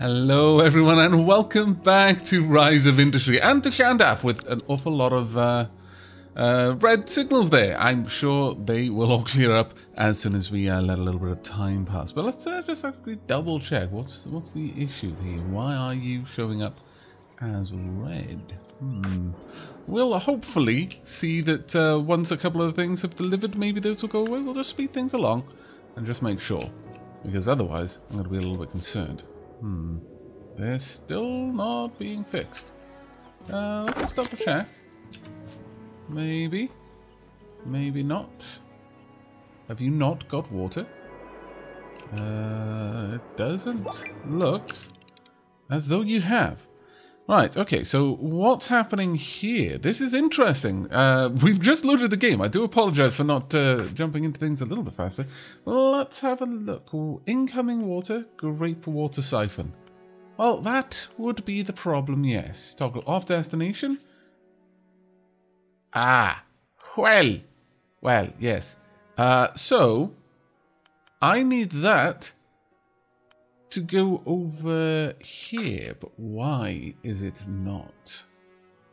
Hello everyone and welcome back to Rise of Industry and to Khandath with an awful lot of red signals there. I'm sure they will all clear up as soon as we let a little bit of time pass. But let's just actually double check. What's the issue here? Why are you showing up as red? We'll hopefully see that once a couple of things have delivered, maybe those will go away. We'll just speed things along and just make sure. Because otherwise, I'm going to be a little bit concerned. They're still not being fixed. Let's just double check. Maybe. Maybe not. Have you not got water? It doesn't look as though you have. Right, okay, so what's happening here? This is interesting. We've just loaded the game. I do apologize for not jumping into things a little bit faster. Let's have a look. Ooh, incoming water, grape water siphon. Well, that would be the problem, yes. Toggle off destination. Ah, well, yes. So, I need that to go over here, but why is it not?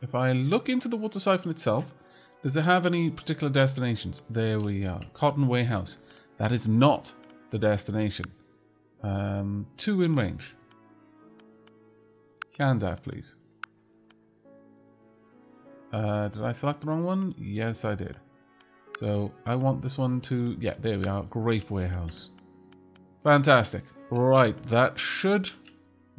If I look into the water siphon itself, does it have any particular destinations? There we are. Cotton Warehouse. That is not the destination. 2 in range. Khandath, please. Did I select the wrong one? Yes, I did. So I want this one to... yeah, there we are. Grape Warehouse. Fantastic. Right, that should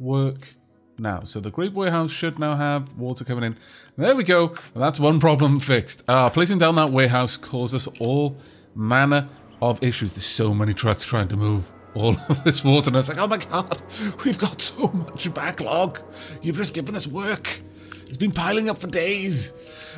work now. So the grape warehouse should now have water coming in. There we go. That's one problem fixed. Placing down that warehouse caused us all manner of issues. There's so many trucks trying to move all of this water. And I was like, oh my God, we've got so much backlog. You've just given us work. It's been piling up for days.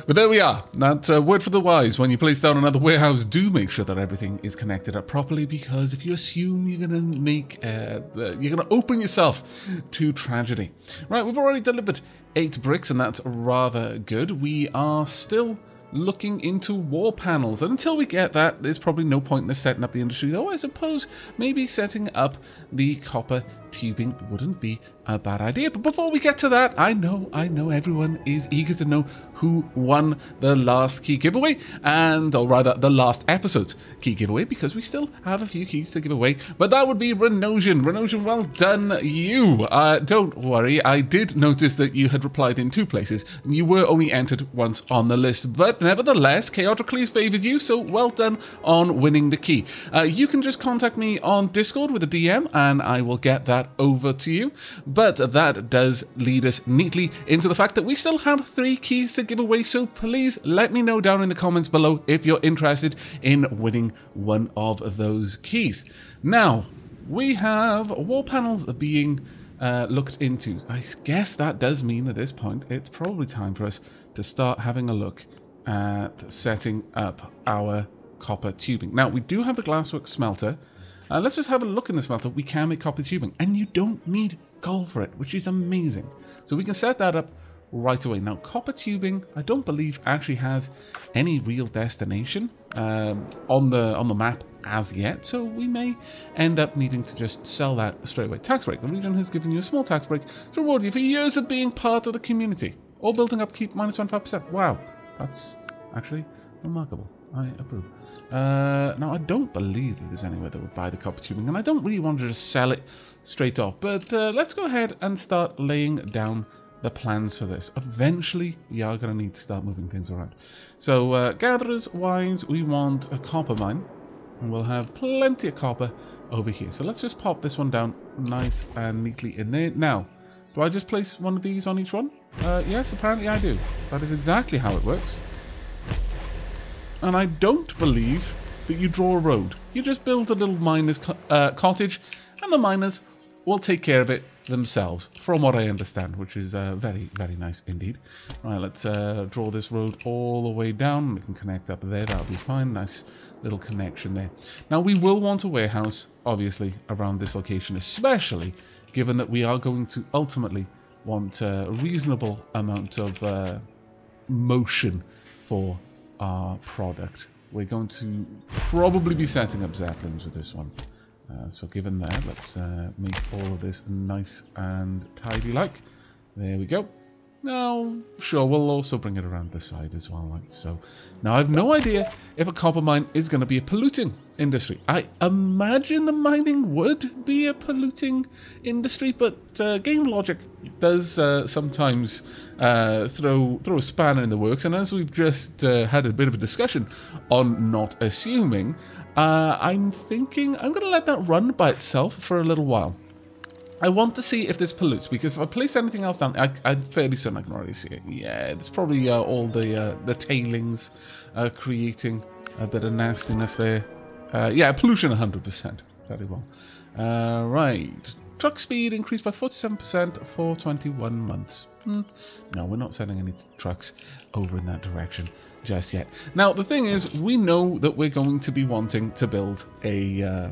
But there we are. That's a word for the wise. When you place down another warehouse, do make sure that everything is connected up properly, because if you assume you're going to make, you're going to open yourself to tragedy. Right, we've already delivered 8 bricks, and that's rather good. We are still looking into wall panels, and until we get that, there's probably no point in setting up the industry, though I suppose maybe setting up the copper tubing wouldn't be a bad idea. But before we get to that, I know everyone is eager to know who won the last key giveaway, and or rather the last episode's key giveaway, because we still have a few keys to give away. But that would be Ranosian. Ranosian, well done you. Don't worry, I did notice that you had replied in 2 places and you were only entered once on the list, but nevertheless Chaotrocles favors you, so well done on winning the key. You can just contact me on Discord with a DM and I will get that over to you. But that does lead us neatly into the fact that we still have 3 keys to give away, so please let me know down in the comments below if you're interested in winning one of those keys. Now, we have wall panels being looked into. I guess that does mean at this point it's probably time for us to start having a look at setting up our copper tubing. Now, we do have a glasswork smelter. Let's just have a look in this smelter. We can make copper tubing, and you don't need coal for it, which is amazing. So we can set that up right away. Now, copper tubing, I don't believe actually has any real destination on the map as yet, so we may end up needing to just sell that straight away. Tax break. The region has given you a small tax break to reward you for years of being part of the community. All building upkeep -25%. Wow, that's actually remarkable. I approve. Now, I don't believe that there's anywhere that would buy the copper tubing, and I don't really want to just sell it straight off. But let's go ahead and start laying down the plans for this. Eventually, we are going to need to start moving things around. So, gatherers-wise, we want a copper mine, and we'll have plenty of copper over here. So let's just pop this one down nice and neatly in there. Now, do I just place one of these on each one? Yes, apparently I do. That is exactly how it works. And I don't believe that you draw a road. You just build a little miner's cottage, and the miners will take care of it themselves, from what I understand, which is very, very nice indeed. Right, let's draw this road all the way down. We can connect up there. That'll be fine. Nice little connection there. Now, we will want a warehouse, obviously, around this location, especially given that we are going to ultimately want a reasonable amount of motion for our product. We're going to probably be setting up zeppelins with this one. So given that, let's make all of this nice and tidy-like. There we go. Now, sure, we'll also bring it around the side as well, like so. Now, I have no idea if a copper mine is going to be a polluting industry. I imagine the mining would be a polluting industry, but game logic does sometimes throw a spanner in the works. And as we've just had a bit of a discussion on not assuming, I'm thinking I'm going to let that run by itself for a little while. I want to see if this pollutes, because if I place anything else down, I'm fairly certain I can already see it. Yeah, it's probably all the tailings creating a bit of nastiness there. Yeah, pollution 100%. Very well. Right. Truck speed increased by 47% for 21 months. No, we're not sending any trucks over in that direction just yet. Now, the thing is, we know that we're going to be wanting to build a...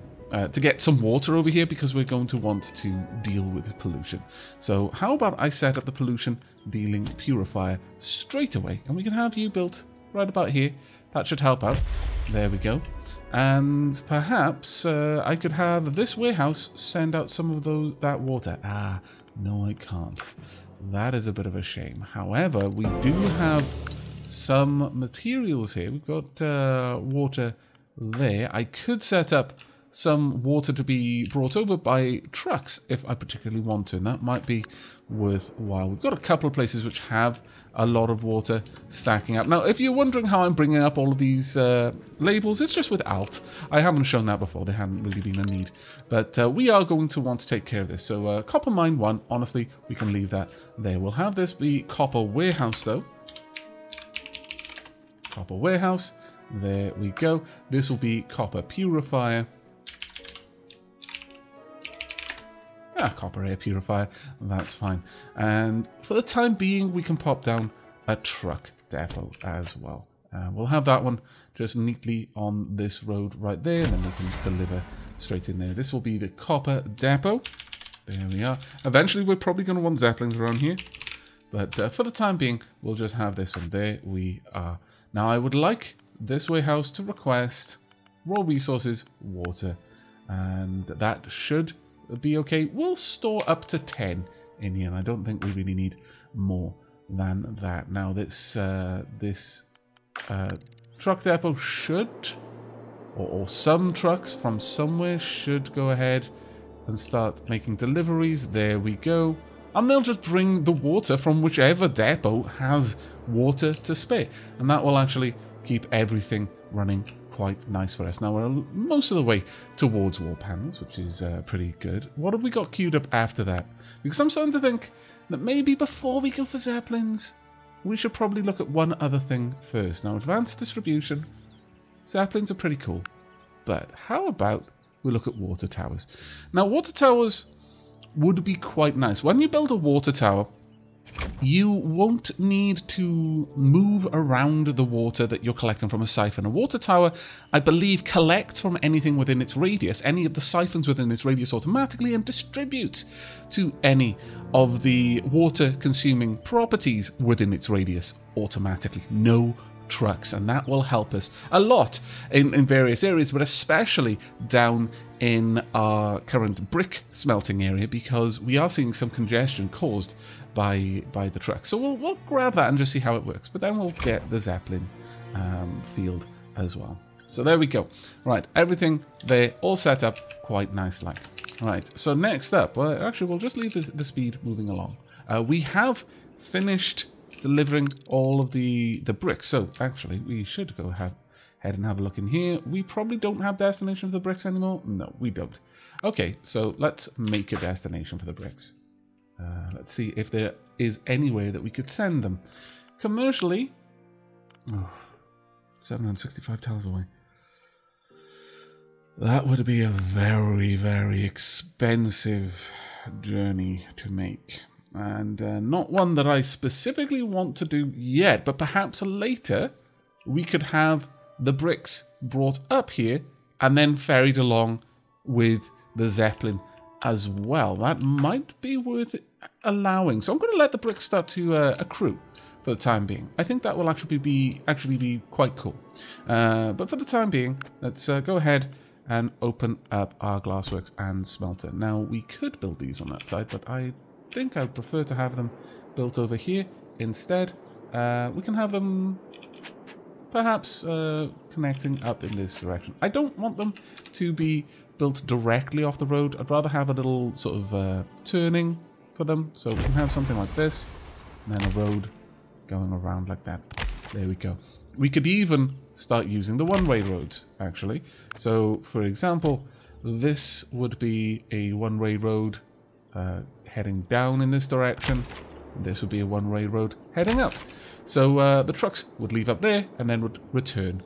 to get some water over here, because we're going to want to deal with pollution. So how about I set up the pollution dealing purifier straight away, and we can have you built right about here. That should help out. There we go. And perhaps I could have this warehouse send out some of that water. Ah, no, I can't. That is a bit of a shame. However, we do have some materials here. We've got water there. I could set up some water to be brought over by trucks if I particularly want to, and that might be worthwhile. We've got a couple of places which have a lot of water stacking up. Now, if you're wondering how I'm bringing up all of these labels, it's just with alt. I haven't shown that before. There hadn't really been a need, but we are going to want to take care of this. So copper mine one, honestly, we can leave that there. We'll have this be copper warehouse though. Copper warehouse, there we go. This will be copper purifier. Copper air purifier, that's fine. And for the time being, we can pop down a truck depot as well. We'll have that one just neatly on this road right there, and then we can deliver straight in there. This will be the copper depot. There we are. Eventually, we're probably going to want Zeppelins around here, but for the time being, we'll just have this one. There we are. Now, I would like this warehouse to request raw resources, water, and that should be okay. We'll store up to 10 in here, and I don't think we really need more than that. Now this truck depot should, or some trucks from somewhere should go ahead and start making deliveries. There we go. And they'll just bring the water from whichever depot has water to spare, and that will actually keep everything running quite nice for us. Now we're most of the way towards wall panels, which is pretty good. What have we got queued up after that? Because I'm starting to think that maybe before we go for Zeppelins, we should probably look at one other thing first. Now, advanced distribution. Zeppelins are pretty cool. But how about we look at water towers? Now, water towers would be quite nice. When you build a water tower, you won't need to move around the water that you're collecting from a siphon. A water tower, I believe, collects from anything within its radius, any of the siphons within its radius automatically, and distributes to any of the water-consuming properties within its radius automatically. No trucks, and that will help us a lot in various areas, but especially down in our current brick smelting area, because we are seeing some congestion caused by the truck. So we'll grab that and just see how it works, but then we'll get the Zeppelin field as well. So there we go. Right, everything there all set up quite nice like. Right, so next up, well, actually we'll just leave the speed moving along. We have finished delivering all of the bricks, so actually we should go ahead and have a look in here. We probably don't have destination for the bricks anymore. No, we don't. Okay, so let's make a destination for the bricks. Let's see if there is anywhere that we could send them. Commercially, oh, 765 tiles away. That would be a very, very expensive journey to make. And not one that I specifically want to do yet, but perhaps later we could have the bricks brought up here and then ferried along with the Zeppelin as well. That might be worth allowing. So I'm going to let the bricks start to accrue for the time being. I think that will actually be quite cool. But for the time being, let's go ahead and open up our glassworks and smelter. Now, we could build these on that side, but I think I'd prefer to have them built over here instead. We can have them perhaps connecting up in this direction. I don't want them to be built directly off the road. I'd rather have a little sort of turning for them. So we can have something like this, and then a road going around like that. There we go. We could even start using the one-way roads, actually. So, for example, this would be a one-way road heading down in this direction. This would be a one-way road heading out. So the trucks would leave up there and then would return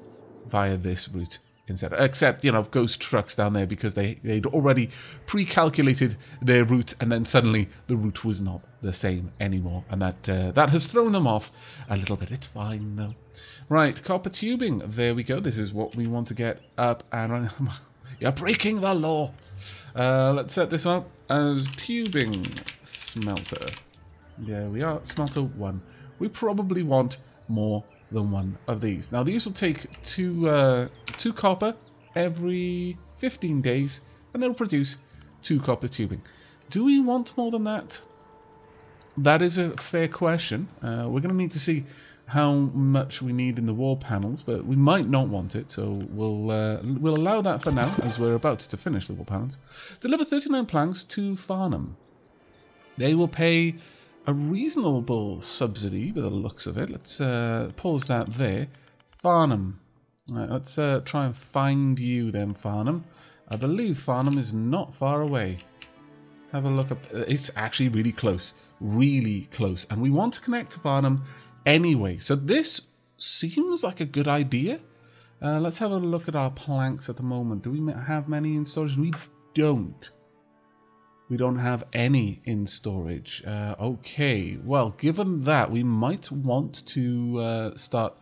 via this route instead. Except, you know, ghost trucks down there because they'd already pre-calculated their route, and then suddenly the route was not the same anymore. And that has thrown them off a little bit. It's fine, though. Right, copper tubing. There we go. This is what we want to get up and running. You're breaking the law. Let's set this up as tubing smelter. There we are, smelter 1. We probably want more than one of these. Now, these will take two copper every 15 days, and they'll produce 2 copper tubing. Do we want more than that? That is a fair question. We're going to need to see how much we need in the wall panels, but we might not want it, so we'll allow that for now, as we're about to finish the wall panels. Deliver 39 planks to Farnham. They will pay a reasonable subsidy by the looks of it. Let's pause that there. Farnham. Right, let's try and find you then, Farnham. I believe Farnham is not far away. Let's have a look up. It's actually really close. Really close. And we want to connect to Farnham anyway. So this seems like a good idea. Let's have a look at our planks at the moment. Do we have many in storage? We don't. We don't have any in storage. Okay, well, given that, we might want to start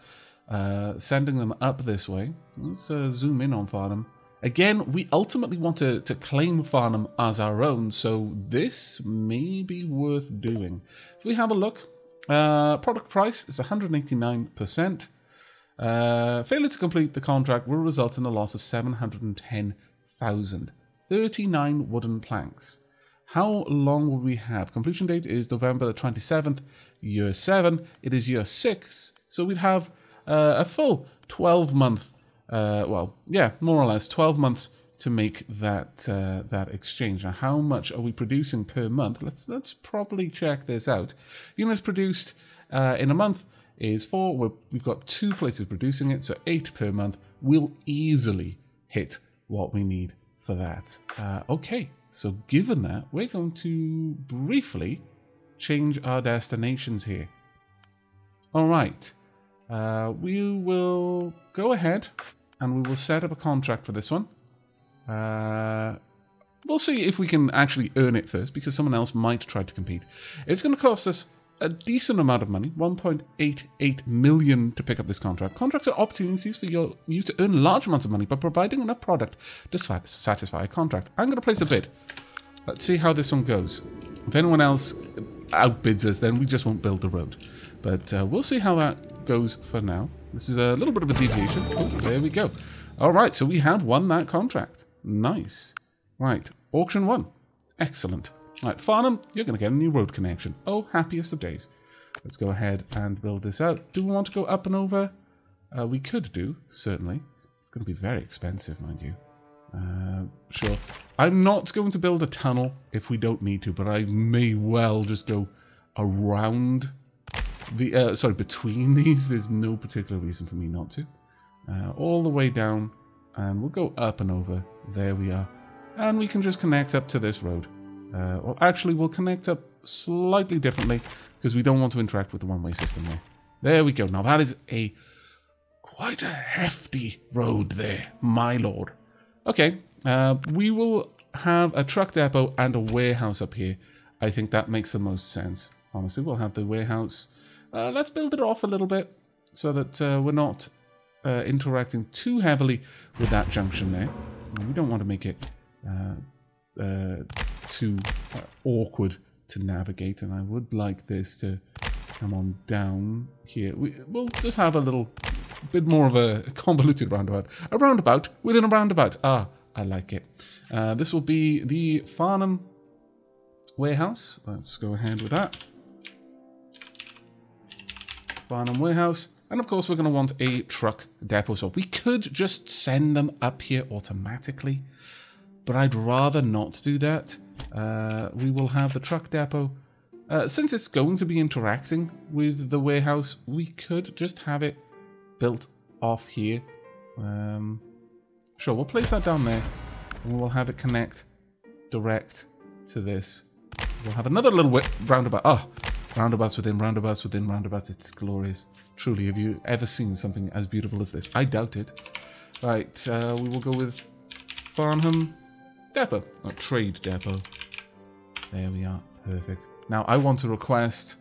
sending them up this way. Let's zoom in on Farnham. Again, we ultimately want to claim Farnham as our own, so this may be worth doing. If we have a look, product price is 189%. Failure to complete the contract will result in the loss of 710,000. 39 wooden planks. How long will we have? Completion date is November the 27th, year 7. It is year 6, so we'd have a full 12-month, well, yeah, more or less 12 months to make that that exchange. Now, how much are we producing per month? Let's probably check this out. Units produced in a month is 4. We've got 2 places producing it, so 8 per month. We'll easily hit what we need for that. Okay. So given that, we're going to briefly change our destinations here. All right. We will go ahead and we will set up a contract for this one. We'll see if we can actually earn it first, because someone else might try to compete. It's going to cost us a decent amount of money, 1.88 million to pick up this contract. Contracts are opportunities for you to earn large amounts of money by providing enough product to satisfy a contract. I'm going to place a bid. Let's see how this one goes. If anyone else outbids us, then we just won't build the road. But we'll see how that goes for now. This is a little bit of a deviation. Oh, there we go. All right, so we have won that contract. Nice. Right, auction 1. Excellent. Right, Farnham, you're going to get a new road connection. Oh, happiest of days. Let's go ahead and build this out. Do we want to go up and over? We could do, certainly. It's going to be very expensive, mind you. Sure. I'm not going to build a tunnel if we don't need to, but I may well just go around the... sorry, between these. There's no particular reason for me not to. All the way down, and we'll go up and over. There we are. And we can just connect up to this road. Well, actually, we'll connect up slightly differently because we don't want to interact with the one-way system there. There we go. Now, that is quite a hefty road there, my lord. Okay, we will have a truck depot and a warehouse up here. I think that makes the most sense, honestly. We'll have the warehouse. Let's build it off a little bit so that we're not interacting too heavily with that junction there. We don't want to make it... too awkward to navigate, and I would like this to come on down here. We'll just have a little bit more of a convoluted roundabout. A roundabout within a roundabout. Ah, I like it. This will be the Farnham warehouse. Let's go ahead with that. Farnham warehouse. And of course, we're going to want a truck depot. So we could just send them up here automatically, but I'd rather not do that. We will have the truck depot. Since it's going to be interacting with the warehouse, we could just have it built off here. Sure, we'll place that down there, and we'll have it connect direct to this. We'll have another little roundabout. Oh, roundabouts within roundabouts within roundabouts. It's glorious. Truly, have you ever seen something as beautiful as this? I doubt it. Right, we will go with Farnham Depot, or Trade Depot. There we are. Perfect. Now, I want to request...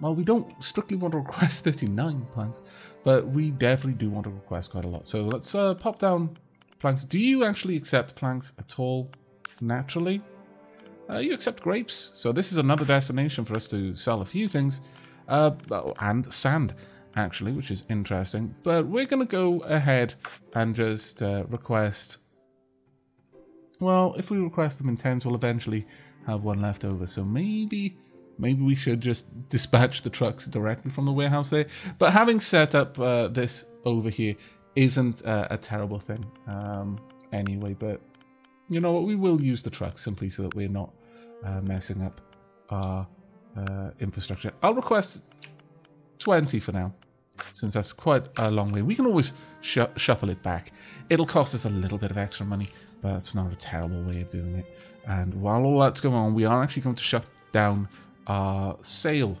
Well, we don't strictly want to request 39 planks, but we definitely do want to request quite a lot. So let's pop down planks. Do you actually accept planks at all naturally? You accept grapes. So this is another destination for us to sell a few things. And sand, actually, which is interesting. But we're going to go ahead and just request... Well, if we request them in tens, we'll eventually have one left over. So maybe we should just dispatch the trucks directly from the warehouse there. But having set up this over here isn't a terrible thing anyway. But you know what? We will use the trucks simply so that we're not messing up our infrastructure. I'll request 20 for now, since that's quite a long way. We can always shuffle it back. It'll cost us a little bit of extra money, but that's not a terrible way of doing it. And while all that's going on, we are actually going to shut down our sale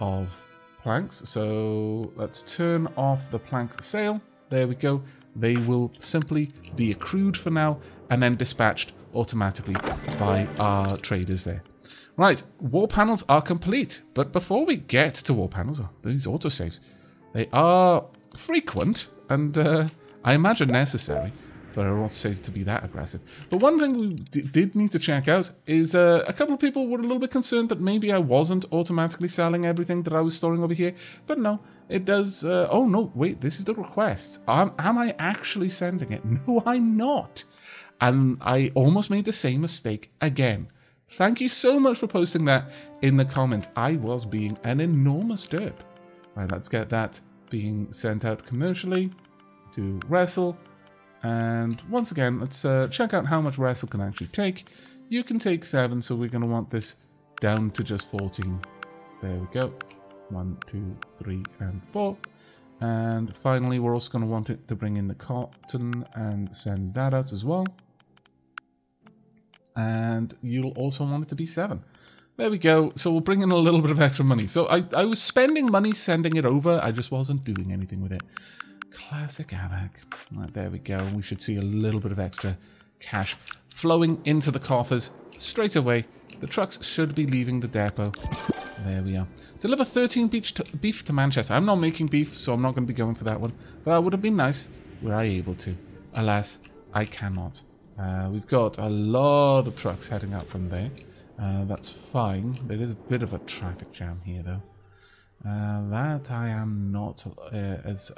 of planks. So let's turn off the plank sale. There we go. They will simply be accrued for now and then dispatched automatically by our traders there. Right, wall panels are complete. But before we get to wall panels, oh, these autosaves, they are frequent and I imagine necessary for an autosave to be that aggressive. But one thing we did need to check out is a couple of people were a little bit concerned that maybe I wasn't automatically selling everything that I was storing over here. But no, it does... oh no, wait, this is the request. Am I actually sending it? No, I'm not. And I almost made the same mistake again. Thank you so much for posting that in the comment. I was being an enormous derp. Right, let's get that being sent out commercially to Wrestle. And once again, let's check out how much Wrestle can actually take. You can take 7, so we're going to want this down to just 14. There we go. 1, 2, 3, and 4. And finally, we're also going to want it to bring in the cotton and send that out as well. And you'll also want it to be 7. There we go. So we'll bring in a little bit of extra money. So I was spending money sending it over. I just wasn't doing anything with it. Classic Aavak. Right, there we go. We should see a little bit of extra cash flowing into the coffers straight away. The trucks should be leaving the depot. There we are. Deliver 13 beef to Manchester. I'm not making beef, so I'm not going to be going for that one. But that would have been nice were I able to. Alas, I cannot. We've got a lot of trucks heading out from there. That's fine. There is a bit of a traffic jam here, though. That I am not as...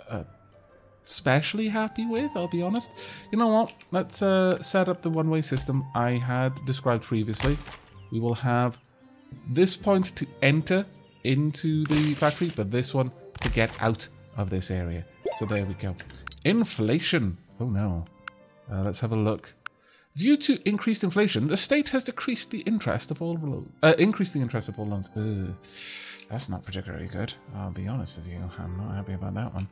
especially happy with, I'll be honest. You know what? Let's set up the one-way system I had described previously. We will have this point to enter into the factory, but this one to get out of this area. So there we go. Inflation. Oh no. Let's have a look. Due to increased inflation, the state has decreased the interest of all loans. Increased the interest of all loans. Ugh. That's not particularly good. I'll be honest with you. I'm not happy about that one.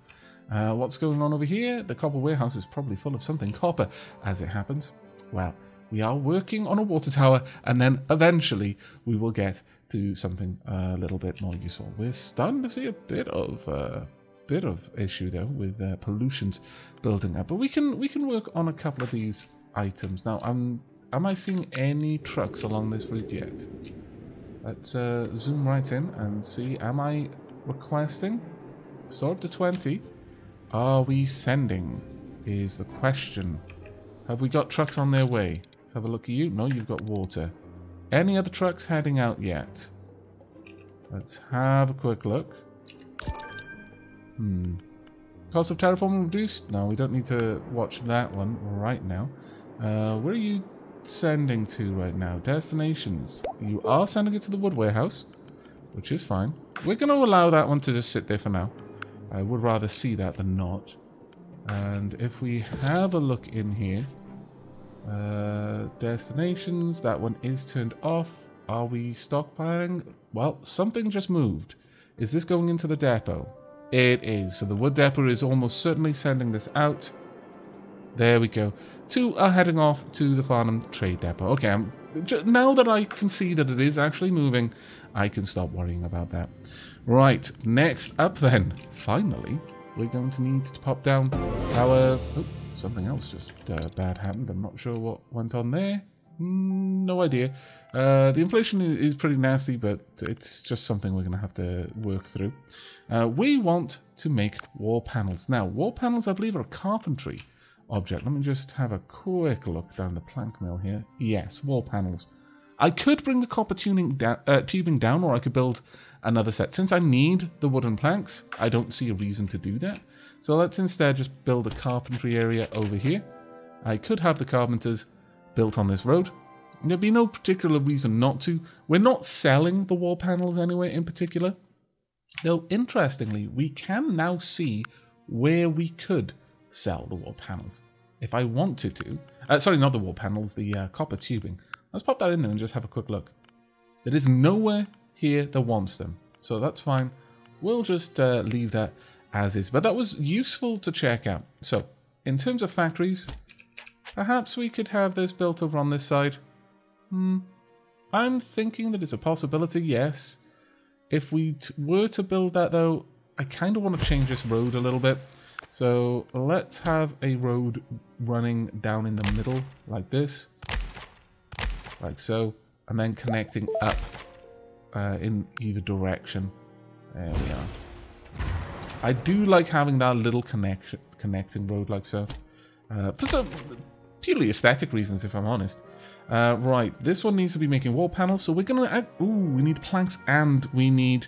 What's going on over here? The copper warehouse is probably full of something copper, as it happens. Well, we are working on a water tower, and then eventually we will get to something a little bit more useful. We're starting to see a bit of issue though with pollutions building up, but we can work on a couple of these items now. Am I seeing any trucks along this route yet? Let's zoom right in and see. Am I requesting? Sort to 20. Are we sending is the question. Have we got trucks on their way? Let's have a look at you. No, you've got water. Any other trucks heading out yet? Let's have a quick look. Cost of terraforming reduced? No, we don't need to watch that one right now. Where are you sending to right now? Destinations. You are sending it to the wood warehouse, which is fine. We're going to allow that one to just sit there for now. I would rather see that than not. And if we have a look in here, destinations, that one is turned off. Are we stockpiling? Well, something just moved. Is this going into the depot? It is. So the wood depot is almost certainly sending this out. There we go. Two are heading off to the Farnham trade depot. Okay, now that I can see that it is actually moving, I can stop worrying about that. Right, next up then, finally, we're going to need to pop down our... Oh, something else just bad happened. I'm not sure what went on there. No idea. The inflation is pretty nasty, but it's just something we're going to have to work through. We want to make wall panels. Now, wall panels, I believe, are a carpentry object. Let me just have a quick look down the plank mill here. Yes, wall panels. I could bring the copper tubing down, or I could build another set. Since I need the wooden planks, I don't see a reason to do that. So let's instead just build a carpentry area over here. I could have the carpenters built on this road. And there'd be no particular reason not to. We're not selling the wall panels anywhere in particular. Though, interestingly, we can now see where we could sell the wall panels. If I wanted to. Sorry, not the wall panels, the copper tubing. Let's pop that in there and just have a quick look. There is nowhere here that wants them. So that's fine. We'll just leave that as is. But that was useful to check out. So, in terms of factories, perhaps we could have this built over on this side. I'm thinking that it's a possibility, yes. If we were to build that, though, I kind of want to change this road a little bit. So let's have a road running down in the middle like this. Like so. And then connecting up in either direction. There we are. I do like having that little connecting road like so. For some purely aesthetic reasons, if I'm honest. Right, this one needs to be making wall panels. So we're going to add... Ooh, we need planks and we need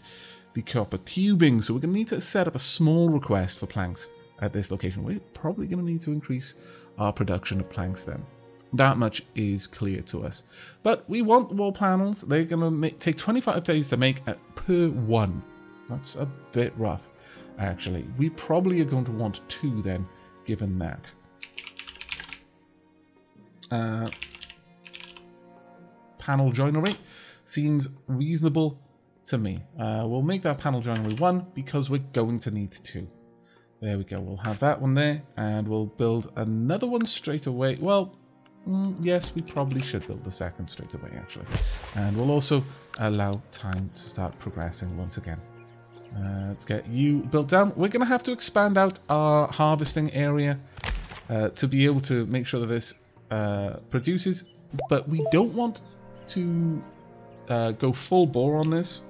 the copper tubing. So we're going to need to set up a small request for planks at this location. We're probably going to need to increase our production of planks then. That much is clear to us. But we want wall panels. They're going to take 25 days to make per one. That's a bit rough, actually. We probably are going to want two then, given that. Panel joinery seems reasonable to me. We'll make that panel joinery one because we're going to need two. There we go. We'll have that one there and we'll build another one straight away. Well, yes, we probably should build the second straight away actually. And we'll also allow time to start progressing once again. Let's get you built down. We're going to have to expand out our harvesting area to be able to make sure that this produces, but we don't want to go full bore on this.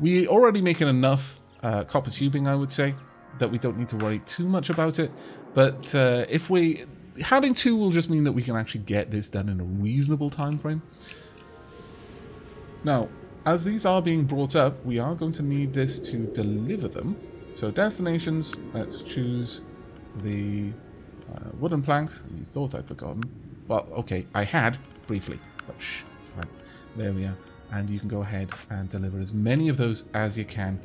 We're already making enough copper tubing, I would say, that we don't need to worry too much about it, but if we... Having two will just mean that we can actually get this done in a reasonable time frame. Now, as these are being brought up, we are going to need this to deliver them. So destinations, let's choose the... wooden planks. You thought I'd forgotten. Well, okay, I had, briefly. But shh, it's fine. There we are. And you can go ahead and deliver as many of those as you can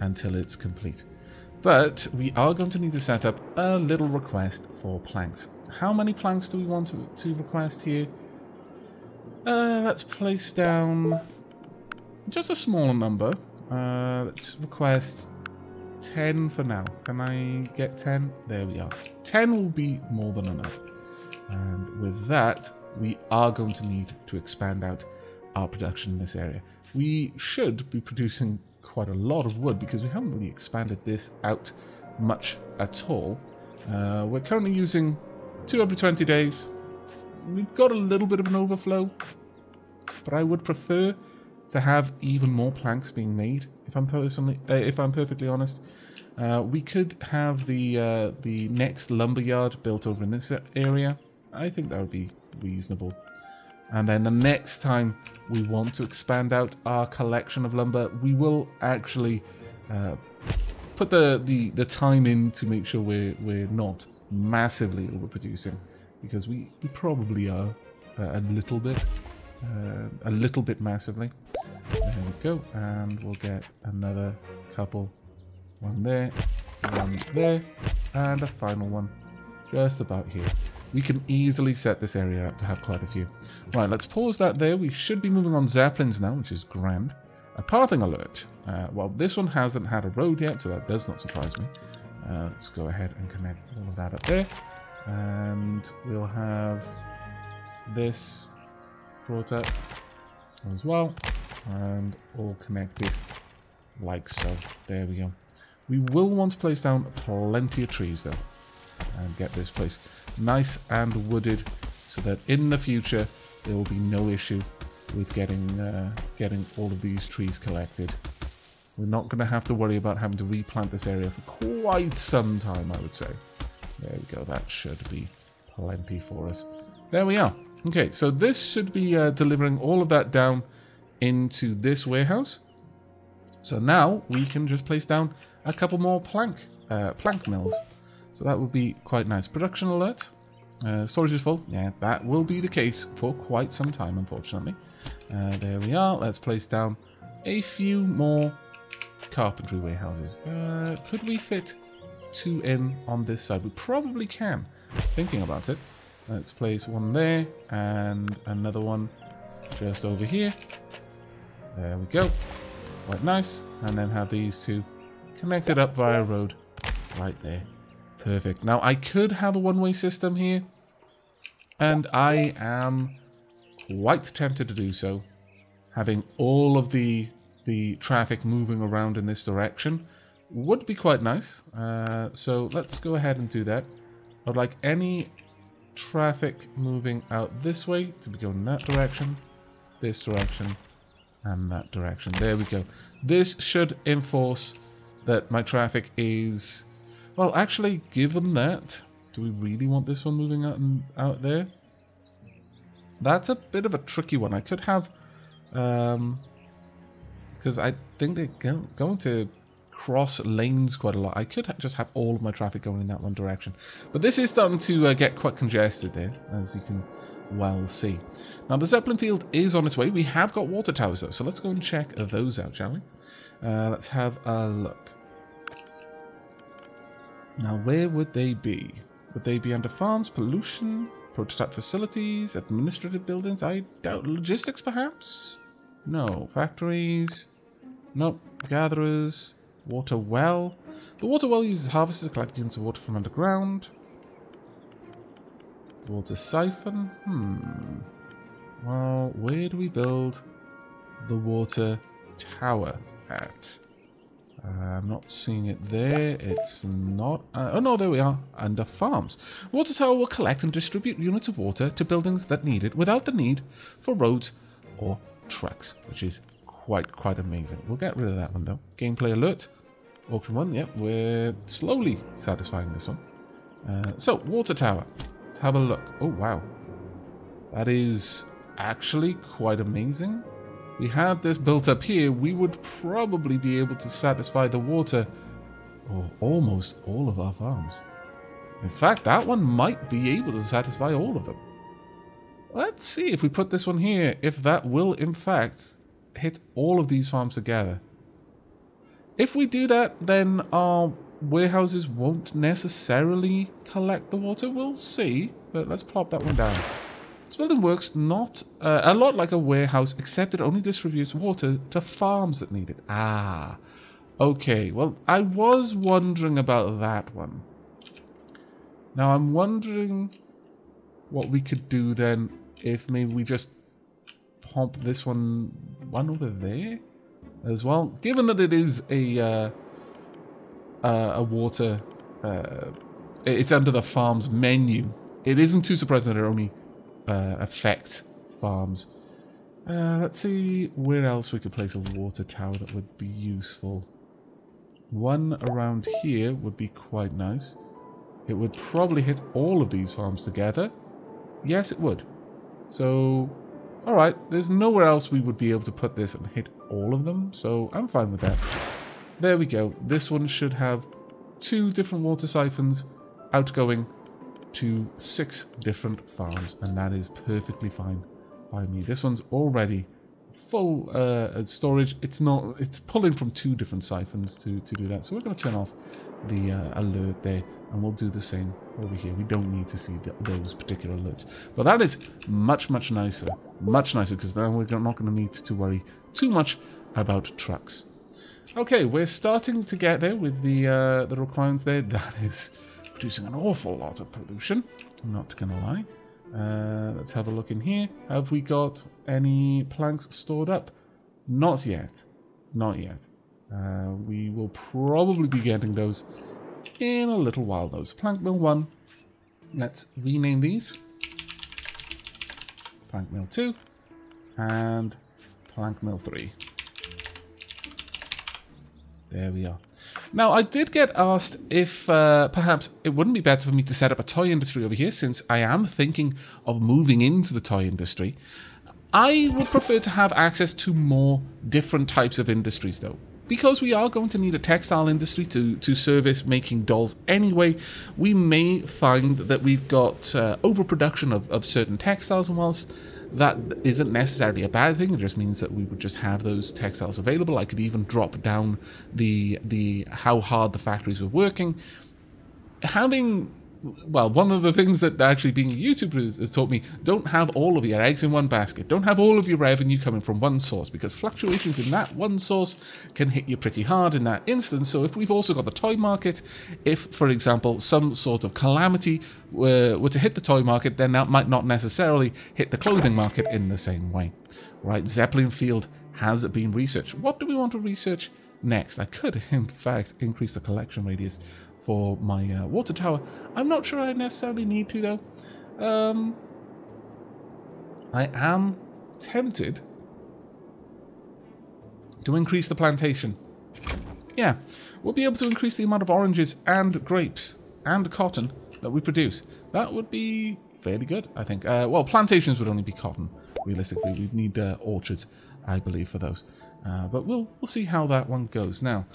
until it's complete. But we are going to need to set up a little request for planks. How many planks do we want to request here? Let's place down just a smaller number. Let's request 10 for now. Can I get 10? There we are. 10 will be more than enough. And with that, we are going to need to expand out our production in this area. We should be producing quite a lot of wood because we haven't really expanded this out much at all. We're currently using 2 every 20 days. We've got a little bit of an overflow, but I would prefer to have even more planks being made. If I'm perfectly honest, we could have the next lumber yard built over in this area. I think that would be reasonable. And then the next time we want to expand out our collection of lumber, we will actually put the time in to make sure we're not massively overproducing, because we probably are a little bit massively. There we go, and we'll get another couple. One there, and a final one just about here. We can easily set this area up to have quite a few. Right, let's pause that there. We should be moving on Zeppelins now, which is grand. A parting alert. Well, this one hasn't had a road yet, so that does not surprise me. Let's go ahead and connect all of that up there. And we'll have this brought up as well. And all connected like so. There we go. We will want to place down plenty of trees, though. And get this place nice and wooded, so that in the future there will be no issue with getting all of these trees collected. We're not going to have to worry about having to replant this area for quite some time, I would say. There we go. That should be plenty for us. There we are. Okay, so this should be delivering all of that down into this warehouse. So now we can just place down a couple more plank mills. So that will be quite nice. Production alert. Storage is full. Yeah, that will be the case for quite some time, unfortunately. There we are. Let's place down a few more carpentry warehouses. Could we fit 2 in on this side? We probably can, thinking about it. Let's place one there and another one just over here. There we go. Quite nice. And then have these two connected up via road right there. Perfect. Now, I could have a one-way system here, and I am quite tempted to do so, having all of the traffic moving around in this direction would be quite nice. So let's go ahead and do that. I'd like any traffic moving out this way to be going in that direction, this direction, and that direction. There we go. This should enforce that my traffic is... Well, actually, given that, do we really want this one moving out there? That's a bit of a tricky one. I could have... Because I think they're going to cross lanes quite a lot. I could just have all of my traffic going in that one direction. But this is starting to get quite congested there, as you can well see. Now, the Zeppelin field is on its way. We have got water towers, though, so let's go and check those out, shall we? Let's have a look. Now, where would they be? Would they be under farms, pollution, prototype facilities, administrative buildings? I doubt. Logistics, perhaps? No. Factories? Nope. Gatherers? Water well? The water well uses harvesters to collect units of water from underground. Water siphon? Well, where do we build the water tower at? I'm not seeing it there. It's not... oh no, there we are. Under farms. Water tower will collect and distribute units of water to buildings that need it without the need for roads or trucks, which is quite amazing. We'll get rid of that one though. Gameplay alert. Auction 1, yep, we're slowly satisfying this one. So, water tower. Let's have a look. Oh wow. That is actually quite amazing. We had this built up here, we would probably be able to satisfy the water or almost all of our farms. In fact, that one might be able to satisfy all of them. Let's see if we put this one here, if that will in fact hit all of these farms together. If we do that, then our warehouses won't necessarily collect the water. We'll see, but let's plop that one down. This building works not a lot like a warehouse, except it only distributes water to farms that need it. Ah, okay. Well, I was wondering about that one. Now, I'm wondering what we could do then if maybe we just pump this one over there as well. Given that it is a water... it's under the farms menu. It isn't too surprising that it only... affect farms. Let's see where else we could place a water tower that would be useful. One around here would be quite nice. It would probably hit all of these farms together. Yes, it would. So, alright, there's nowhere else we would be able to put this and hit all of them, so I'm fine with that. There we go. This one should have 2 different water siphons outgoing to 6 different farms, and that is perfectly fine by me. This one's already full storage. It's pulling from 2 different siphons to do that. So we're going to turn off the alert there, and we'll do the same over here. We don't need to see those particular alerts. But that is much, much nicer. Much nicer, because then we're not going to need to worry too much about trucks. Okay, we're starting to get there with the requirements there. That is producing an awful lot of pollution. I'm not going to lie. Let's have a look in here. Have we got any planks stored up? Not yet. Not yet. We will probably be getting those in a little while, though. So plank mill 1. Let's rename these. Plank mill 2. And plank mill 3. There we are. Now, I did get asked if perhaps it wouldn't be better for me to set up a toy industry over here, since I am thinking of moving into the toy industry. I would prefer to have access to more different types of industries, though. Because we are going to need a textile industry to service making dolls anyway, we may find that we've got overproduction of certain textiles, and whilst that isn't necessarily a bad thing, it just means that we would just have those textiles available. I could even drop down the how hard the factories were working. Having, well, one of the things that actually being a YouTuber has taught me, don't have all of your eggs in one basket. Don't have all of your revenue coming from one source, because fluctuations in that one source can hit you pretty hard in that instance. So if we've also got the toy market, if, for example, some sort of calamity were to hit the toy market, then that might not necessarily hit the clothing market in the same way. Right, Zeppelin Field has been researched. What do we want to research next? I could, in fact, increase the collection radius for my water tower. I'm not sure I necessarily need to, though. I am tempted to increase the plantation. Yeah, we'll be able to increase the amount of oranges and grapes and cotton that we produce. That would be fairly good, I think. Well, plantations would only be cotton, realistically. We'd need orchards, I believe, for those. But we'll see how that one goes. Now,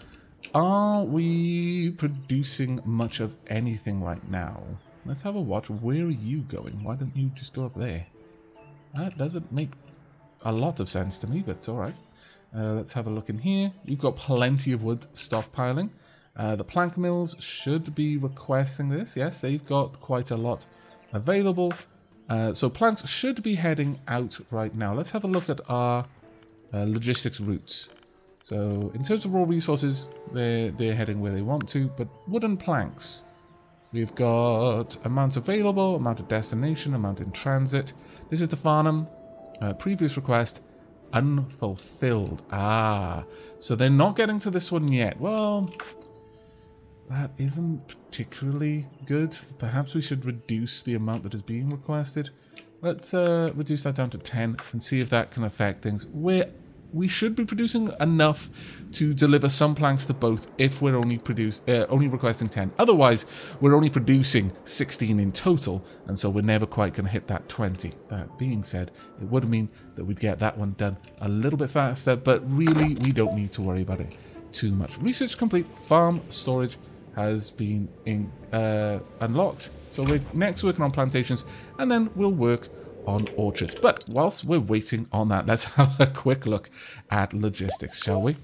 are we producing much of anything right now? Let's have a watch. Where are you going? Why don't you just go up there? That doesn't make a lot of sense to me, but it's all right. Let's have a look in here. You've got plenty of wood stockpiling. The plank mills should be requesting this. Yes, they've got quite a lot available. So planks should be heading out right now. Let's have a look at our logistics routes. So, in terms of raw resources, they're heading where they want to, but wooden planks. We've got amount available, amount of destination, amount in transit. This is the Farnham. Previous request, unfulfilled. Ah, so they're not getting to this one yet. Well, that isn't particularly good. Perhaps we should reduce the amount that is being requested. Let's reduce that down to 10 and see if that can affect things. We should be producing enough to deliver some planks to both if we're only requesting 10. Otherwise, we're only producing 16 in total, and so we're never quite going to hit that 20. That being said, it would mean that we'd get that one done a little bit faster, but really, we don't need to worry about it too much. Research complete. Farm storage has been unlocked. So we're next working on plantations, and then we'll work on orchards. But whilst we're waiting on that, let's have a quick look at logistics, shall we?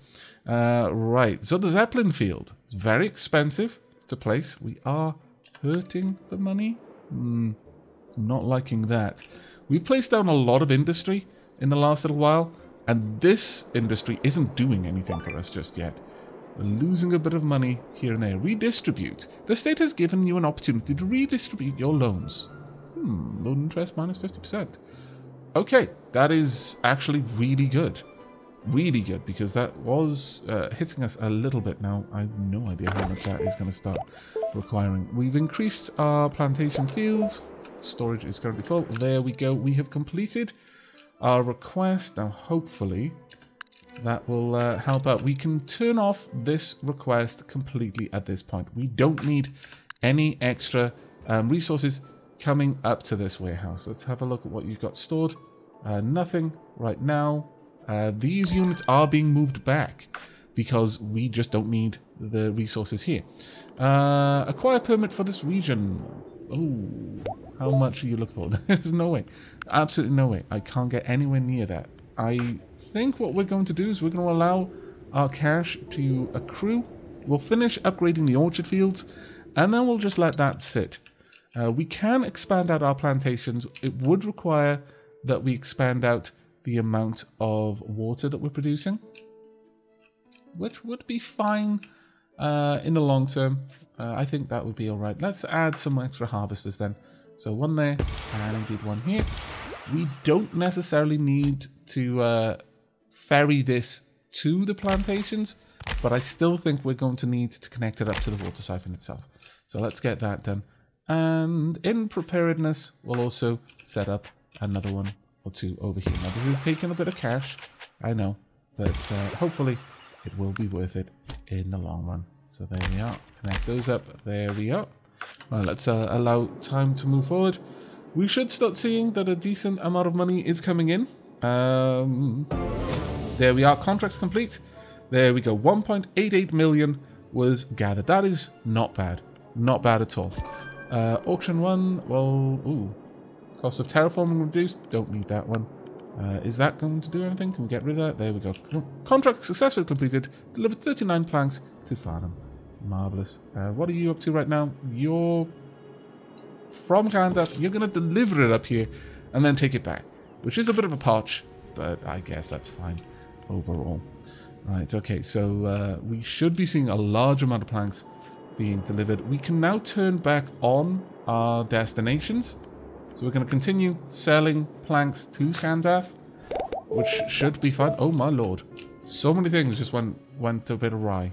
Right, so the Zeppelin Field. It's very expensive to place. We are hurting for money. Not liking that. We've placed down a lot of industry in the last little while, and this industry isn't doing anything for us just yet. We're losing a bit of money here and there. Redistribute. The state has given you an opportunity to redistribute your loans. Loan interest minus 50%. Okay, that is actually really good. Really good, because that was hitting us a little bit. Now, I have no idea how much that is going to start requiring. We've increased our plantation fields. Storage is currently full. There we go. We have completed our request. Now, hopefully, that will help out. We can turn off this request completely at this point. We don't need any extra resources coming up to this warehouse. Let's have a look at what you've got stored. Nothing right now. These units are being moved back because we just don't need the resources here. Acquire permit for this region. Oh, how much are you looking for? There's no way. Absolutely no way. I can't get anywhere near that. I think what we're going to do is we're going to allow our cash to accrue. We'll finish upgrading the orchard fields, and then we'll just let that sit. We can expand out our plantations. It would require that we expand out the amount of water that we're producing, which would be fine in the long term. I think that would be all right. Let's add some extra harvesters then. So one there, and indeed one here. We don't necessarily need to ferry this to the plantations, but I still think we're going to need to connect it up to the water siphon itself. So let's get that done. And in preparedness, we'll also set up another one or two over here. Now, this is taking a bit of cash, I know, but hopefully it will be worth it in the long run. So there we are. Connect those up. There we are. Now, let's allow time to move forward. We should start seeing that a decent amount of money is coming in. There we are. Contracts complete. There we go. 1.88 million was gathered. That is not bad. Not bad at all. Auction one. Well, ooh. Cost of terraforming reduced. Don't need that one. Is that going to do anything? Can we get rid of that? There we go. Contract successfully completed. Delivered 39 planks to Farnham. Marvellous. What are you up to right now? You're from Khandath. You're going to deliver it up here and then take it back, which is a bit of a potch, but I guess that's fine overall. Right, okay, so we should be seeing a large amount of planks being delivered. We can now turn back on our destinations. So we're going to continue selling planks to Khandath, which should be fun. Oh my lord. So many things just went a bit awry.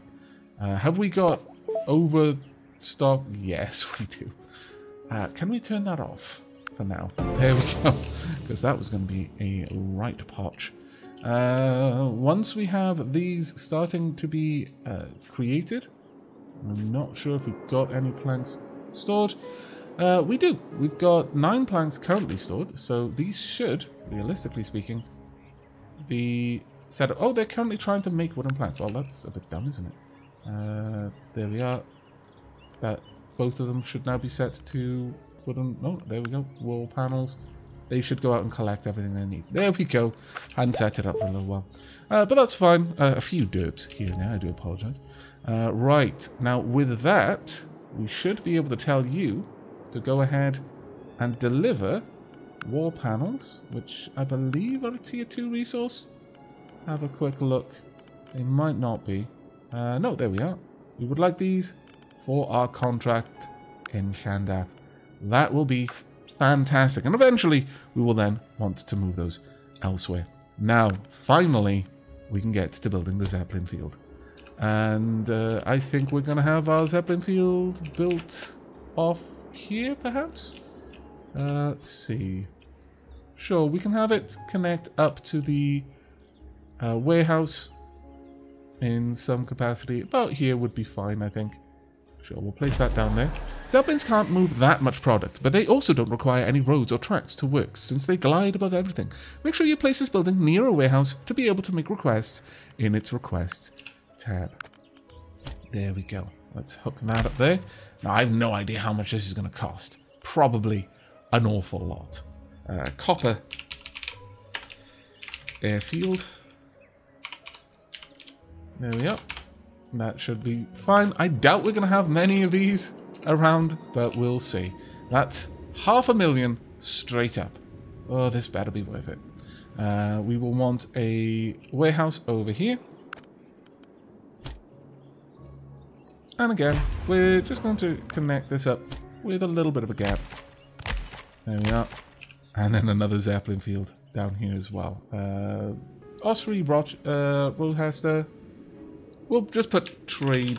Have we got overstock? Yes, we do. Can we turn that off for now? There we go. Because that was going to be a right potch. Once we have these starting to be created, I'm not sure if we've got any planks stored. We do. We've got 9 planks currently stored, so these should, realistically speaking, be set up. Oh, they're currently trying to make wooden planks. Well, that's a bit dumb, isn't it? There we are. That both of them should now be set to wooden. Oh, there we go. Wall panels. They should go out and collect everything they need. There we go. Hadn't set it up for a little while. But that's fine. A few derps here and there. I do apologize. Right. Now, with that, we should be able to tell you to go ahead and deliver wall panels, which I believe are a tier 2 resource. Have a quick look. They might not be. No, there we are. We would like these for our contract in Khandath. That will be fantastic. And eventually, we will then want to move those elsewhere. Now, finally, we can get to building the Zeppelin field. And I think we're going to have our Zeppelin field built off here, perhaps? Let's see. Sure, we can have it connect up to the warehouse in some capacity. About here would be fine, I think. Sure, we'll place that down there. Zeppelins can't move that much product, but they also don't require any roads or tracks to work, since they glide above everything. Make sure you place this building near a warehouse to be able to make requests in its requests tab. There we go. Let's hook that up there. Now, I have no idea how much this is going to cost. Probably an awful lot. Copper airfield. There we are. That should be fine. I doubt we're going to have many of these around, but we'll see. That's 500,000 straight up. Oh, this better be worth it. We will want a warehouse over here. And again, we're just going to connect this up with a little bit of a gap. There we are. And then another Zeppelin field down here as well. Osry, Roch, Woolhaster. We'll just put trade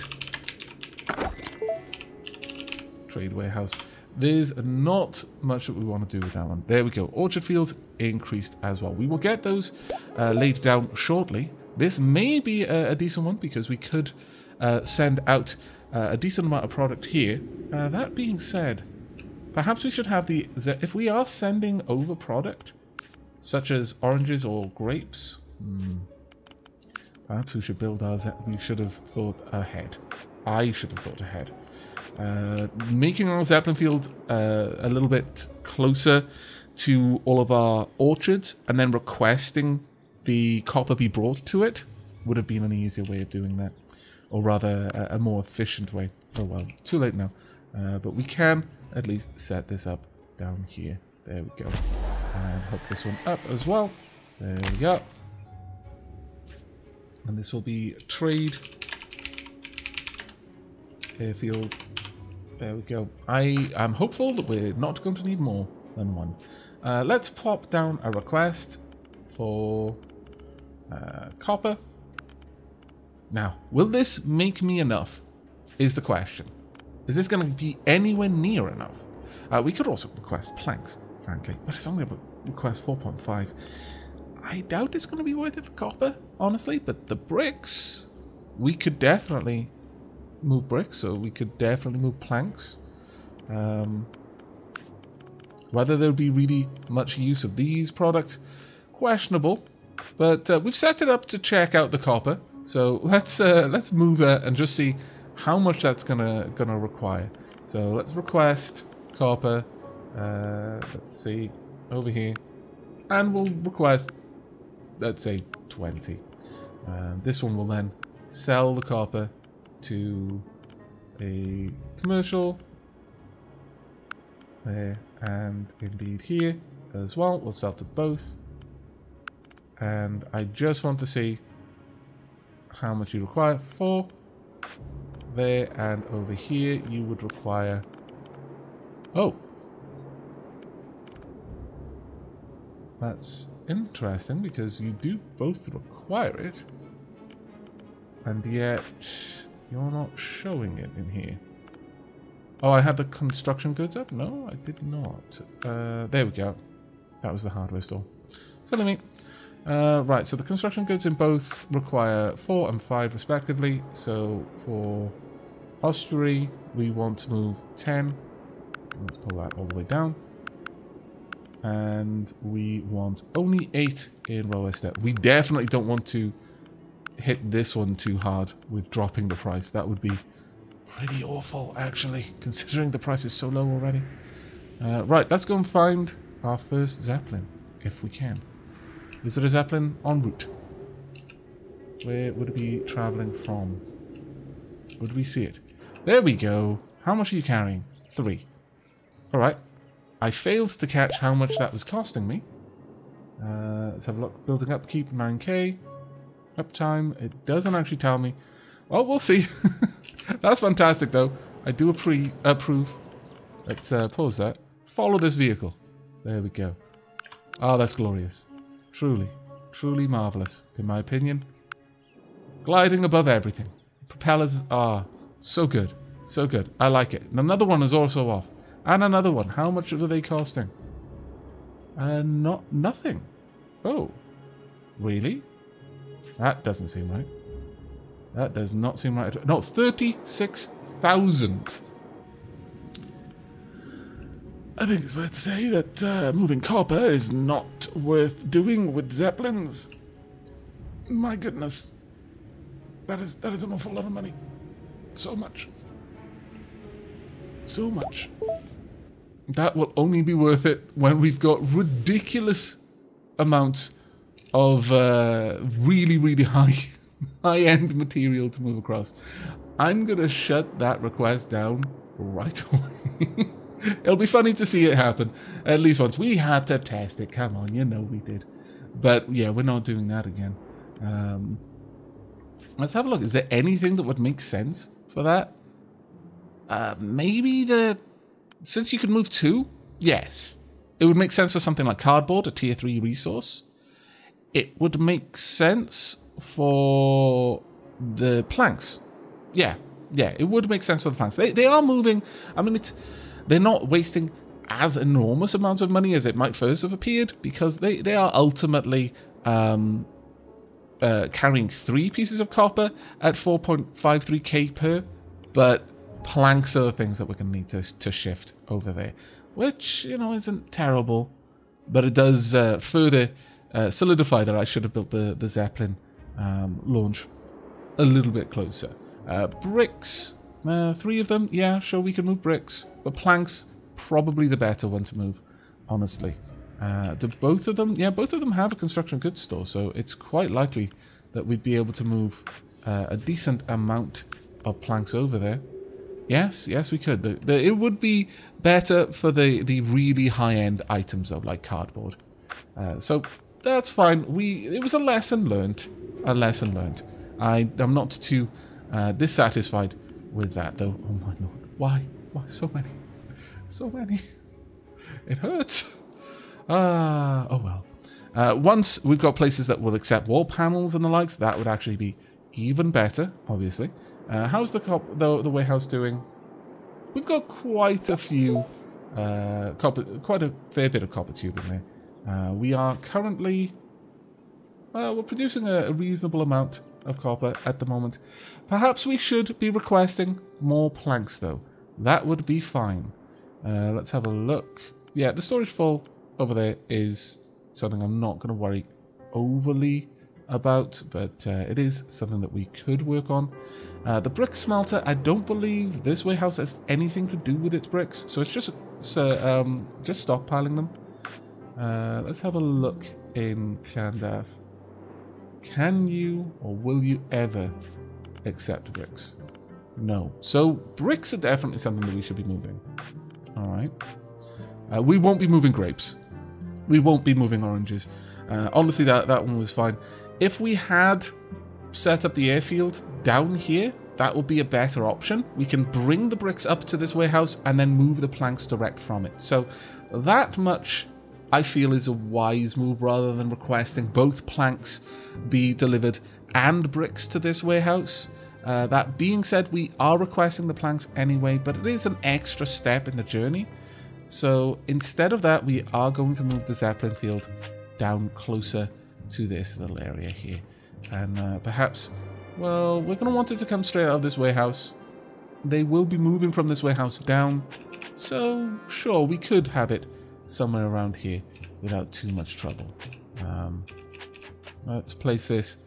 warehouse. There's not much that we want to do with that one. There we go. Orchard fields increased as well. We will get those laid down shortly. This may be a decent one because we could send out a decent amount of product here. That being said, perhaps we should have the... If we are sending over product, such as oranges or grapes... Perhaps we should build ours. We should have thought ahead. I should have thought ahead. Making our Zeppelin field a little bit closer to all of our orchards and then requesting the copper be brought to it would have been an easier way of doing that. Or rather, a more efficient way. Oh well, too late now. But we can at least set this up down here. There we go. And hook this one up as well. There we go. And this will be trade. Airfield. There we go. I am hopeful that we're not going to need more than one. Let's pop down a request for copper. Now, will this make me enough? Is the question. Is this going to be anywhere near enough? We could also request planks, frankly, but it's only about request 4.5. I doubt it's going to be worth it for copper, honestly, but the bricks, we could definitely move bricks, so we could definitely move planks. Whether there'll be really much use of these products, questionable, but we've set it up to check out the copper, so let's move it and just see how much that's gonna require. So let's request copper, let's see, over here, and we'll request, let's say, 20. This one will then sell the copper to a commercial there, and indeed here as well. We'll sell to both, and I just want to see how much you require. 4 there, and over here you would require, oh, that's interesting because you do both require it, and yet you're not showing it in here. Oh, I had the construction goods up? No, I did not. There we go. That was the hardware store. So let me... right, so the construction goods in both require 4 and 5 respectively. So for Osry, we want to move 10. Let's pull that all the way down. And we want only 8 in Rochester. We definitely don't want to hit this one too hard with dropping the price. That would be pretty awful, actually, considering the price is so low already. Right, let's go and find our first Zeppelin, if we can. Is there a Zeppelin en route? Where would it be traveling from? Would we see it? There we go. How much are you carrying? 3. All right. I failed to catch how much that was costing me. Let's have a look. Building upkeep, 9k. Uptime, it doesn't actually tell me. Oh, we'll see. That's fantastic, though. I do approve. Let's pause that. Follow this vehicle. There we go. Oh, that's glorious. Truly, truly marvelous, in my opinion. Gliding above everything. Propellers are so good. So good. I like it. And another one is also off. And another one. How much are they costing? Nothing. Oh, really? That doesn't seem right. That does not seem right at all. No, 36,000. I think it's fair to say that moving copper is not worth doing with Zeppelins. My goodness. That is an awful lot of money. So much. So much. That will only be worth it when we've got ridiculous amounts of really, really high-end material to move across. I'm going to shut that request down right away. It'll be funny to see it happen, at least once. We had to test it. Come on, you know we did. But, yeah, we're not doing that again. Let's have a look. Is there anything that would make sense for that? Maybe the... Since you could move 2, yes. It would make sense for something like cardboard, a tier 3 resource. It would make sense for the planks. Yeah, it would make sense for the planks. They are moving. I mean, they're not wasting as enormous amounts of money as it might first have appeared, because they are ultimately carrying 3 pieces of copper at 4.53k per, but planks are the things that we're going to need to shift over there, which, you know, isn't terrible, but it does further... solidify that I should have built the Zeppelin launch a little bit closer. Bricks, 3 of them. Yeah, sure, we can move bricks. But planks, probably the better one to move, honestly. Do both of them? Yeah, both of them have a construction goods store, so it's quite likely that we'd be able to move a decent amount of planks over there. Yes, yes, we could. It would be better for the really high-end items, though, like cardboard. So that's fine. It was a lesson learnt. A lesson learnt. I'm not too dissatisfied with that, though. Oh, my Lord. Why? Why so many? So many. It hurts. Oh, well. Once we've got places that will accept wall panels and the likes, that would actually be even better, obviously. How's the warehouse doing? We've got quite a few, quite a fair bit of copper tube in there. We are currently, we're producing a reasonable amount of copper at the moment. Perhaps we should be requesting more planks, though. That would be fine. Let's have a look. Yeah, the storage full over there is something I'm not going to worry overly about, but it is something that we could work on. The brick smelter, I don't believe this warehouse has anything to do with its bricks, so it's just stockpiling them. Let's have a look in Khandath. Can you or will you ever accept bricks? No. So bricks are definitely something that we should be moving. All right. We won't be moving grapes. We won't be moving oranges. Honestly, that one was fine. If we had set up the airfield down here, that would be a better option. We can bring the bricks up to this warehouse and then move the planks direct from it. So that much, I feel, is a wise move rather than requesting both planks be delivered and bricks to this warehouse. That being said, we are requesting the planks anyway, but it is an extra step in the journey. So instead of that, we are going to move the Zeppelin field down closer to this little area here. And perhaps, well, we're going to want it to come straight out of this warehouse. They will be moving from this warehouse down. So, sure, we could have it somewhere around here without too much trouble. Let's place this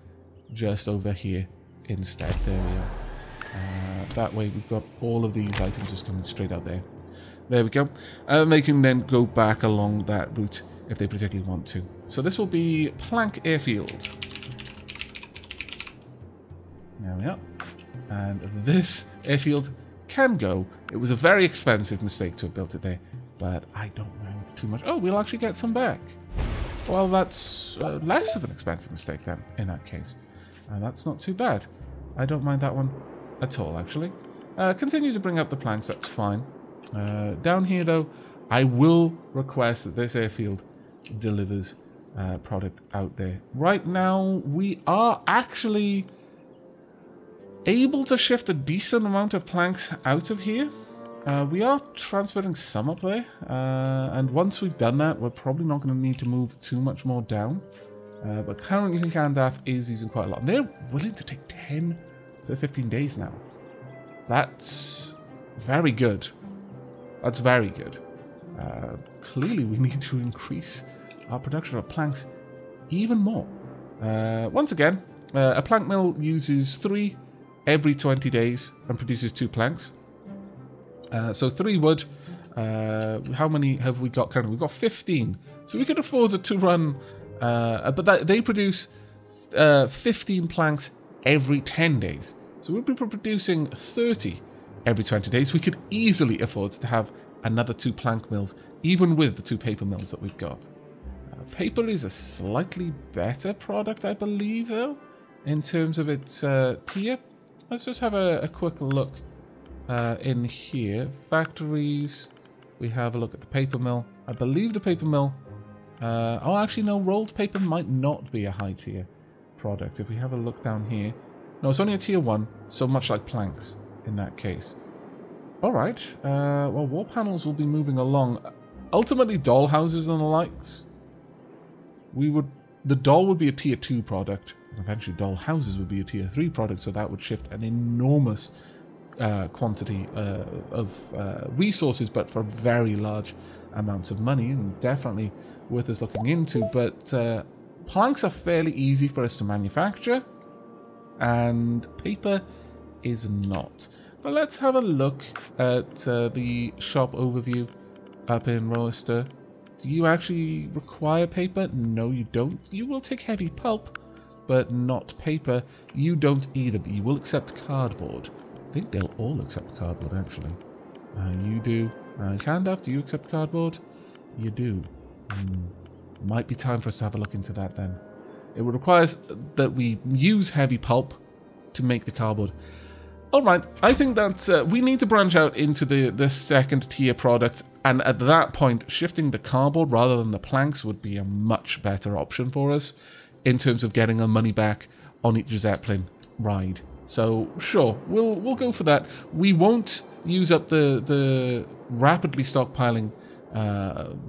just over here instead. There we are. That way we've got all of these items just coming straight out there. There we go. And they can then go back along that route if they particularly want to. So this will be Plank Airfield. There we are. And this airfield can go. It was a very expensive mistake to have built it there, but I don't mind too much. Oh, we'll actually get some back. Well, that's less of an expensive mistake then, in that case. And that's not too bad. I don't mind that one at all, actually. Continue to bring up the planks, that's fine. Down here, though, I will request that this airfield delivers product out there. Right now, we are actually able to shift a decent amount of planks out of here. We are transferring some up there, and once we've done that, we're probably not going to need to move too much more down. But currently, Khandath is using quite a lot. And they're willing to take 10 to 15 days now. That's very good. That's very good. Clearly, we need to increase our production of planks even more. Once again, a plank mill uses 3 every 20 days and produces 2 planks. So 3 wood. How many have we got currently? We've got 15. So we could afford to run... they produce 15 planks every 10 days. So we'll be producing 30 every 20 days. We could easily afford to have another 2 plank mills, even with the 2 paper mills that we've got. Paper is a slightly better product, I believe, though, in terms of its tier. Let's just have a quick look in here. Factories, we have a look at the paper mill. I believe the paper mill... oh, actually, no, rolled paper might not be a high-tier product. If we have a look down here... No, it's only a tier 1, so much like planks in that case. Alright, well, wall panels will be moving along. Ultimately, dollhouses and the likes. The doll would be a tier 2 product. And eventually, dollhouses would be a tier 3 product, so that would shift an enormous quantity of resources, but for very large amounts of money, and definitely worth us looking into. But planks are fairly easy for us to manufacture. and paper is not. But let's have a look at the shop overview up in Rochester. Do you actually require paper? No, you don't. You will take heavy pulp, but not paper. You don't either, but you will accept cardboard. I think they'll all accept cardboard, actually. You do. Khandath, do you accept cardboard? You do. Might be time for us to have a look into that, then. It requires that we use heavy pulp to make the cardboard. Alright, I think that we need to branch out into the second tier product, and at that point, shifting the cardboard rather than the planks would be a much better option for us in terms of getting our money back on each Zeppelin ride. So, sure, we'll go for that. We won't use up the rapidly stockpiling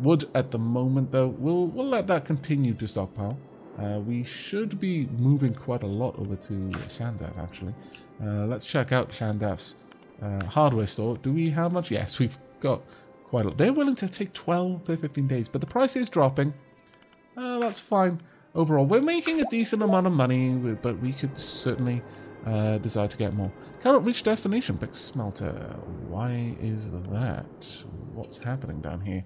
wood at the moment, though. We'll let that continue to stockpile. We should be moving quite a lot over to Khandath, actually. Let's check out Khandath's hardware store. Do we have much? Yes, we've got quite a lot. They're willing to take 12 to 15 days, but the price is dropping. That's fine. Overall, we're making a decent amount of money, but we could certainly desire to get more. Cannot reach destination, Big Smelter. Why is that? What's happening down here?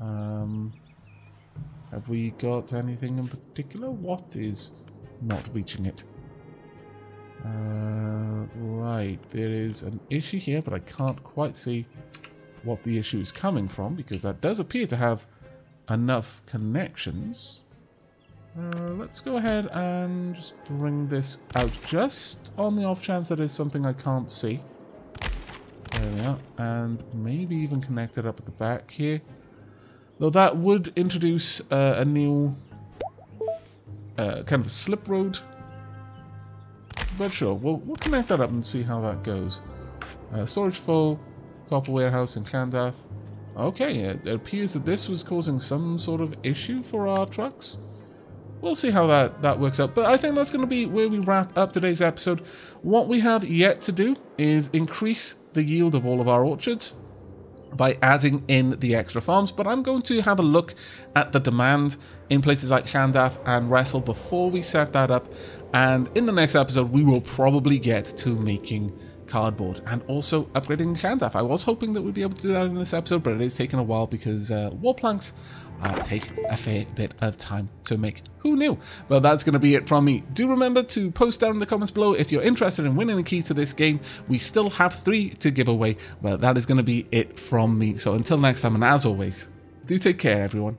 Have we got anything in particular? What is not reaching it? Right, there is an issue here, but I can't quite see what the issue is coming from, because that does appear to have enough connections. Let's go ahead and just bring this out, just on the off chance that there's something I can't see. There we are, and maybe even connect it up at the back here. Though that would introduce a new kind of a slip road. But sure, we'll connect that up and see how that goes. Storage full, copper warehouse in Khandath. Okay, it appears that this was causing some sort of issue for our trucks. We'll see how that works out. But I think that's going to be where we wrap up today's episode. What we have yet to do is increase the yield of all of our orchards by adding in the extra farms, but I'm going to have a look at the demand in places like Khandath and Wrestle before we set that up, and in the next episode we will probably get to making cardboard and also upgrading Khandath. I was hoping that we'd be able to do that in this episode, but it is taking a while because wall planks take a fair bit of time to make. Who knew? Well, that's going to be it from me. Do remember to post down in the comments below if you're interested in winning a key to this game. We still have 3 to give away, but that is going to be it from me. So until next time, and as always, do take care, everyone.